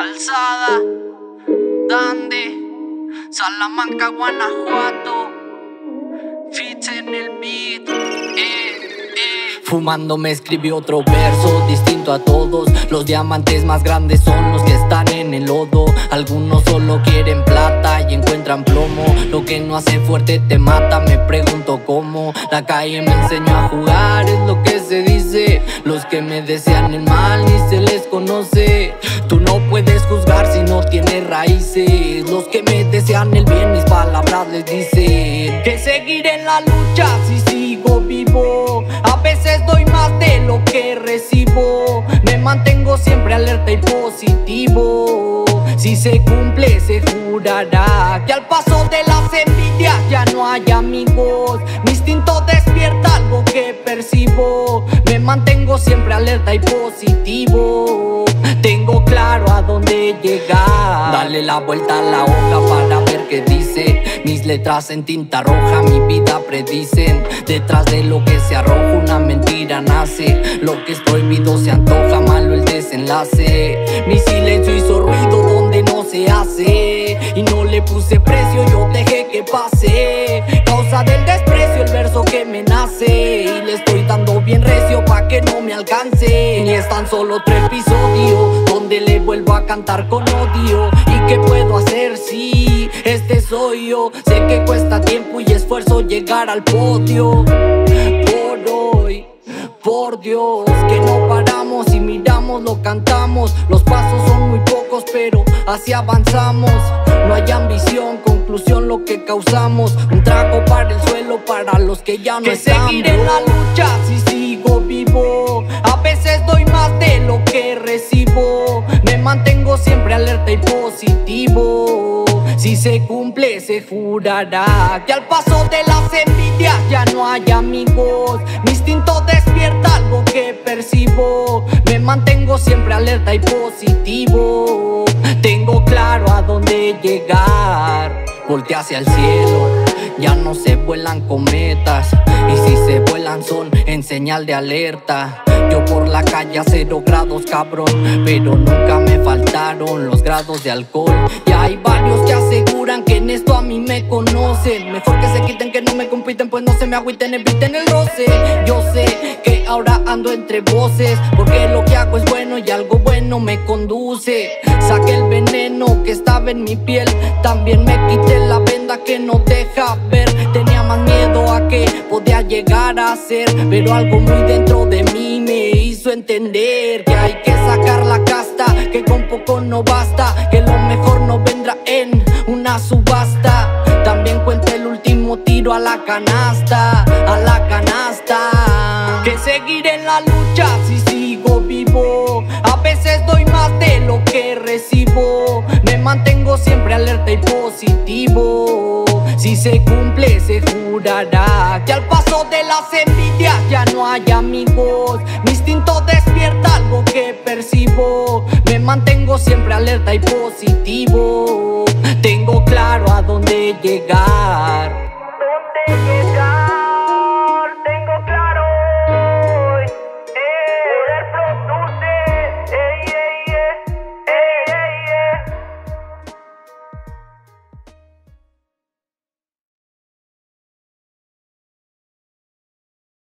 Alzada, Dande, Salamanca, Guanajuato, Fitz en el beat, Fumando me escribí otro verso distinto a todos. Los diamantes más grandes son los que están en el lodo. Algunos solo quieren plata y encuentran plomo. Lo que no hace fuerte te mata, me pregunto cómo. La calle me enseñó a jugar, es lo que se dice. Los que me desean el mal ni se les conoce. Tú no puedes juzgar si no tienes raíces. Los que me desean el bien, mis palabras les dicen que seguiré en la lucha si sigo vivo. A veces doy más de lo que recibo. Me mantengo siempre alerta y positivo. Si se cumple, se jurará que al paso de las envidias ya no hay amigos. Mi instinto despierta algo que percibo. Me mantengo siempre alerta y positivo. Tengo claro a dónde llegar. Dale la vuelta a la hoja para ver qué dice. Mis letras en tinta roja mi vida predicen. Detrás de lo que se arroja una mentira nace. Lo que es prohibido se antoja, malo el desenlace. Mi silencio hizo ruido donde no se hace, y no le puse precio, yo dejé que pase. Causa del desprecio el verso que me nace, y le estoy dando bien recio pa' que no me alcance. Ni es tan solo otro episodio donde le vuelvo a cantar con odio. ¿Y qué puedo hacer si este soy yo? Sé que cuesta tiempo y esfuerzo llegar al podio. Por hoy, por Dios, que no paramos y miramos, lo cantamos. Los pasos son muy pocos, pero así avanzamos. No hay ambición, conclusión lo que causamos. Un trago para el suelo, para los que ya no están. Que seguiré en la lucha si sigo vivo. A veces doy más de lo que recibo. Me mantengo siempre alerta y positivo. Si se cumple, se jurará que al paso de las envidias ya no hay amigos. Mi instinto despierta algo que percibo. Me mantengo siempre alerta y positivo. Tengo claro a dónde llegar. Voltea hacia el cielo, ya no se vuelan cometas, y si se vuelan son en señal de alerta. Yo por la calle a 0 grados, cabrón, pero nunca me faltaron los grados de alcohol. Y hay varios que aseguran que en esto a mí me conocen. Mejor que se quiten, que no me compiten, pues no se me agüiten, eviten el roce. Yo sé que ahora ando entre voces, porque lo que hago es bueno y algo bueno me conduce. Saqué el veneno que estaba en mi piel, también me quité la venda que no deja ver. Tenía más miedo a que podía llegar a ser, pero algo muy dentro de mí me hizo entender que hay que sacar la casta, que con poco no basta, que lo mejor no vendrá en una subasta. También cuenta el último tiro a la canasta, a la canasta. Que seguiré en la lucha si sigo vivo. A veces doy más de lo que recibo. Me mantengo siempre alerta y positivo. Si se cumple, se jurará que al paso de las envidias ya no hay amigos. Mi instinto despierta algo que percibo. Me mantengo siempre alerta y positivo. Tengo claro a dónde llegar.